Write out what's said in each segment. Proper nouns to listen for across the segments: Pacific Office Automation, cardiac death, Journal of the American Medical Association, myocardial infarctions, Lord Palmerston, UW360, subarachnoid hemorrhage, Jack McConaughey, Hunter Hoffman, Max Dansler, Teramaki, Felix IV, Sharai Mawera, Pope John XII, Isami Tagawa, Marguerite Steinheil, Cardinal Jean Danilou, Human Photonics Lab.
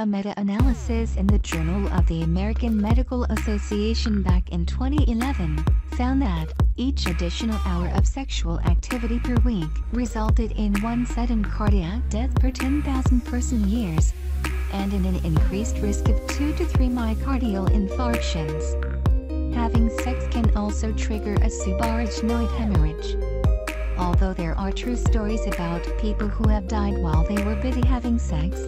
a meta-analysis in the Journal of the American Medical Association back in 2011, found that each additional hour of sexual activity per week resulted in one sudden cardiac death per 10,000 person years, and in an increased risk of 2 to 3 myocardial infarctions. Having sex can also trigger a subarachnoid hemorrhage. Although there are true stories about people who have died while they were busy having sex,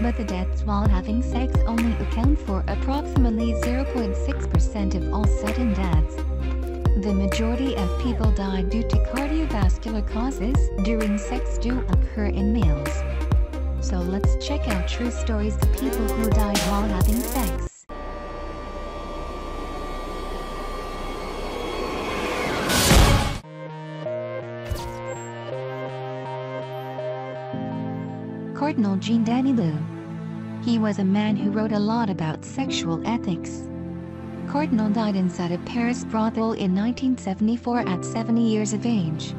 but the deaths while having sex only account for approximately 0.6% of all sudden deaths. The majority of people die due to cardiovascular causes during sex do occur in males. So let's check out true stories of people who died while having sex. Cardinal Jean Danilou. He was a man who wrote a lot about sexual ethics. Cardinal died inside a Paris brothel in 1974 at 70 years of age.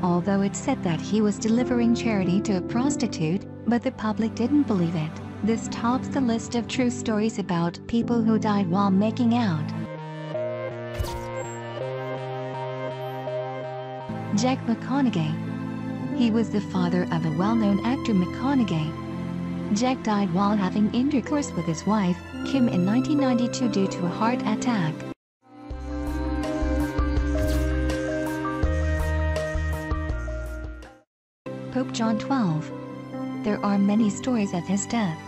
Although it's said that he was delivering charity to a prostitute, but the public didn't believe it, this tops the list of true stories about people who died while making out. Jack McConaughey. He was the father of a well-known actor McConaughey. Jack died while having intercourse with his wife, Kim, in 1992 due to a heart attack. Pope John XII. There are many stories of his death.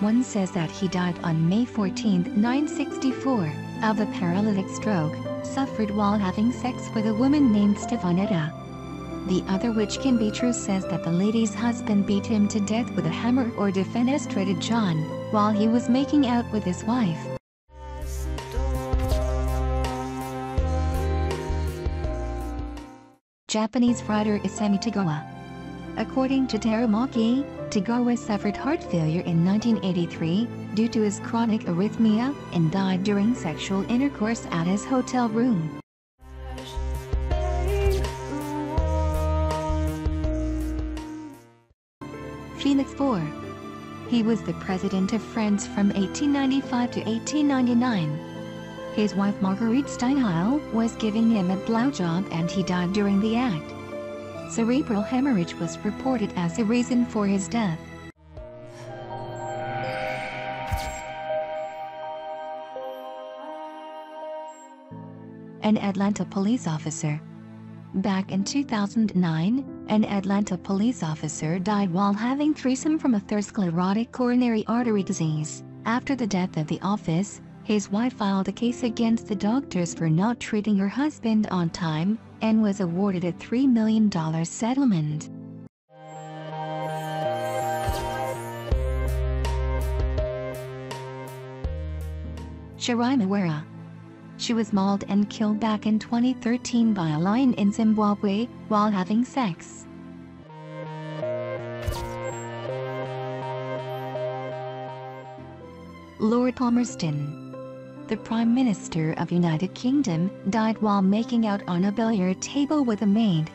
One says that he died on May 14, 964, of a paralytic stroke, suffered while having sex with a woman named Stefanetta. The other, which can be true, says that the lady's husband beat him to death with a hammer or defenestrated John while he was making out with his wife. Japanese writer Isami Tagawa. According to Teramaki, Tagawa suffered heart failure in 1983 due to his chronic arrhythmia and died during sexual intercourse at his hotel room. Felix IV. He was the president of France from 1895 to 1899. His wife Marguerite Steinheil was giving him a blowjob and he died during the act. Cerebral hemorrhage was reported as a reason for his death. An Atlanta police officer. Back in 2009, an Atlanta police officer died while having threesome from atherosclerotic coronary artery disease. After the death of the office, his wife filed a case against the doctors for not treating her husband on time, and was awarded a $3 million settlement. Sharai Mawera. She was mauled and killed back in 2013 by a lion in Zimbabwe while having sex. Lord Palmerston. The Prime Minister of United Kingdom died while making out on a billiard table with a maid.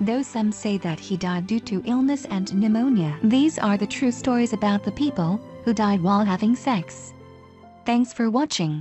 Though some say that he died due to illness and pneumonia, these are the true stories about the people who died while having sex. Thanks for watching.